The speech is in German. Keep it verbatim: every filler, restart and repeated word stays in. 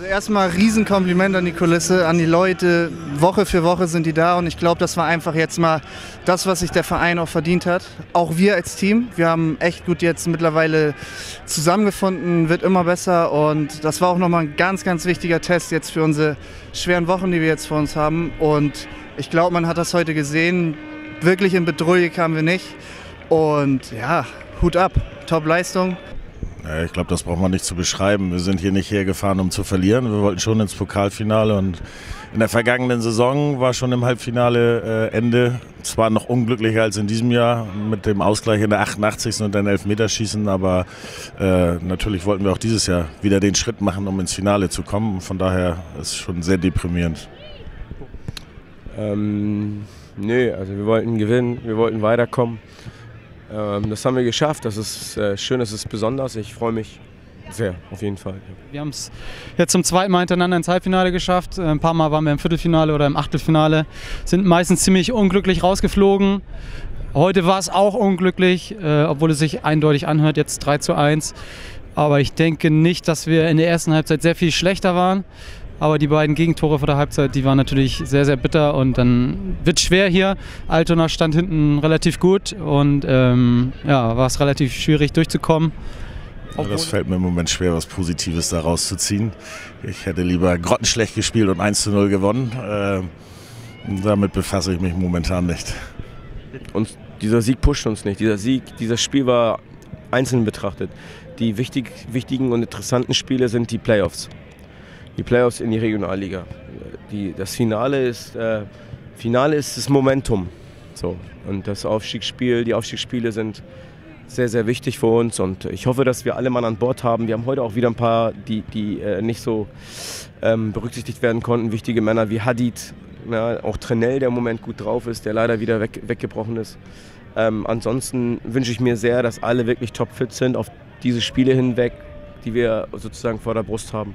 Also erstmal Riesenkompliment an die Kulisse, an die Leute. Woche für Woche sind die da und ich glaube, das war einfach jetzt mal das, was sich der Verein auch verdient hat. Auch wir als Team, wir haben echt gut jetzt mittlerweile zusammengefunden, wird immer besser und das war auch nochmal ein ganz, ganz wichtiger Test jetzt für unsere schweren Wochen, die wir jetzt vor uns haben. Und ich glaube, man hat das heute gesehen, wirklich in Bedrohung kamen wir nicht und ja, Hut ab, Top-Leistung. Ich glaube, das braucht man nicht zu beschreiben. Wir sind hier nicht hergefahren, um zu verlieren. Wir wollten schon ins Pokalfinale und in der vergangenen Saison war schon im Halbfinale äh, Ende. Zwar noch unglücklicher als in diesem Jahr mit dem Ausgleich in der achtundachtzigsten und dann Elfmeterschießen, aber äh, natürlich wollten wir auch dieses Jahr wieder den Schritt machen, um ins Finale zu kommen. Von daher ist es schon sehr deprimierend. Ähm, nee, also wir wollten gewinnen, wir wollten weiterkommen. Das haben wir geschafft, das ist schön, das ist besonders, ich freue mich sehr, auf jeden Fall. Wir haben es jetzt zum zweiten Mal hintereinander ins Halbfinale geschafft, ein paar Mal waren wir im Viertelfinale oder im Achtelfinale, sind meistens ziemlich unglücklich rausgeflogen. Heute war es auch unglücklich, obwohl es sich eindeutig anhört, jetzt drei zu eins. Aber ich denke nicht, dass wir in der ersten Halbzeit sehr viel schlechter waren. Aber die beiden Gegentore vor der Halbzeit, die waren natürlich sehr, sehr bitter und dann wird es schwer hier. Altona stand hinten relativ gut und ähm, ja, war es relativ schwierig durchzukommen. Ja, das fällt mir im Moment schwer, was Positives daraus zu ziehen. Ich hätte lieber grottenschlecht gespielt und eins zu null gewonnen. Äh, damit befasse ich mich momentan nicht. Und dieser Sieg pusht uns nicht. Dieser Sieg, dieses Spiel war einzeln betrachtet. Die wichtig, wichtigen und interessanten Spiele sind die Playoffs. Die Playoffs in die Regionalliga. Die, das Finale ist, äh, Finale ist das Momentum. So. Und das Aufstiegsspiel, die Aufstiegsspiele sind sehr, sehr wichtig für uns. Und ich hoffe, dass wir alle Mann an Bord haben. Wir haben heute auch wieder ein paar, die, die äh, nicht so ähm, berücksichtigt werden konnten. Wichtige Männer wie Hadid, ja, auch Trenell, der im Moment gut drauf ist, der leider wieder weg, weggebrochen ist. Ähm, ansonsten wünsche ich mir sehr, dass alle wirklich topfit sind auf diese Spiele hinweg, die wir sozusagen vor der Brust haben.